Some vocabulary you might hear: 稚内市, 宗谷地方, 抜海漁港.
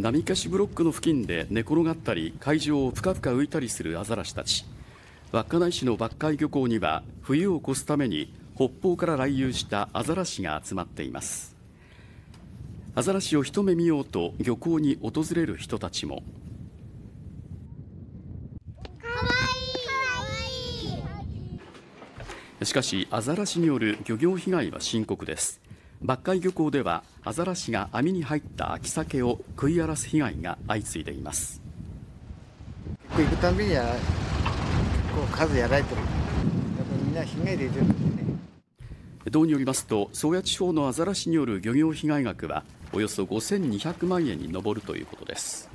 波消しブロックの付近で寝転がったり海上をふかふか浮いたりするアザラシたち。稚内市の抜海漁港には冬を越すために北方から来遊したアザラシが集まっています。アザラシを一目見ようと漁港に訪れる人たちも。しかしアザラシによる漁業被害は深刻です。抜海漁港ではアザラシが網に入った秋鮭を食い荒らす被害が相次いでいます。行くたびには結構数やられてる。みんな被害出てるんでね。道によりますと宗谷地方のアザラシによる漁業被害額はおよそ5200万円に上るということです。